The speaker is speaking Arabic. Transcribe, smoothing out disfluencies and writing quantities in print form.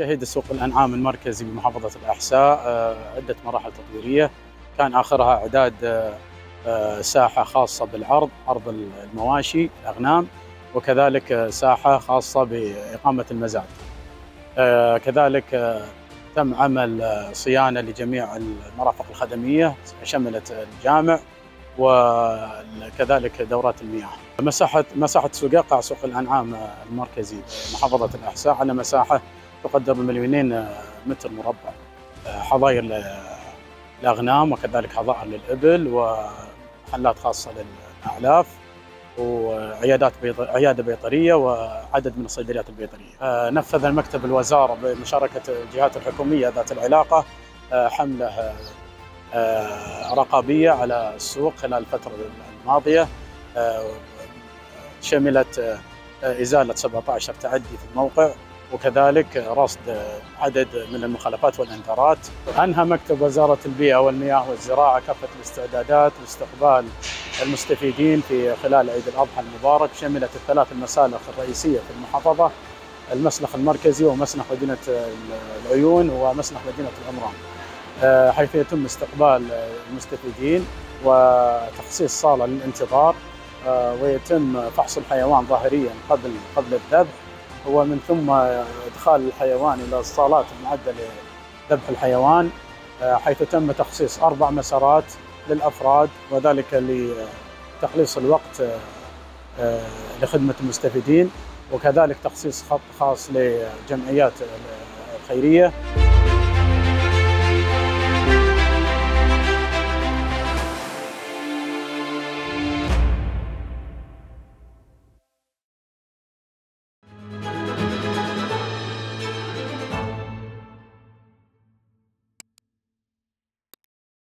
شهد سوق الأنعام المركزي بمحافظة الأحساء عدة مراحل تطويرية، كان آخرها إعداد ساحة خاصة بالعرض، عرض المواشي الأغنام، وكذلك ساحة خاصة بإقامة المزاد. كذلك تم عمل صيانة لجميع المرافق الخدمية، شملت الجامع وكذلك دورات المياه. مساحة قاع سوق الأنعام المركزي محافظة الأحساء على مساحة تقدر ب2 مليون متر مربع، حظاير الأغنام وكذلك حظائر للإبل ومحلات خاصة للأعلاف وعيادات عيادة بيطرية وعدد من الصيدليات البيطرية. نفذ المكتب الوزارة بمشاركة الجهات الحكومية ذات العلاقة حملة رقابية على السوق خلال الفترة الماضية، شملت إزالة 17 تعدي في الموقع وكذلك رصد عدد من المخالفات والإنذارات. أنهى مكتب وزارة البيئة والمياه والزراعة كافة الاستعدادات لاستقبال المستفيدين في خلال عيد الأضحى المبارك، شملت 3 المسالخ الرئيسية في المحافظة: المسلخ المركزي ومسلخ مدينة العيون ومسلخ مدينة العمران، حيث يتم استقبال المستفيدين وتخصيص صالة للانتظار، ويتم فحص الحيوان ظاهريا قبل الذبح، ومن ثم إدخال الحيوان إلى الصالات المعدة لذبح الحيوان، حيث تم تخصيص 4 مسارات للأفراد، وذلك لتقليص الوقت لخدمة المستفيدين، وكذلك تخصيص خط خاص للجمعيات الخيرية.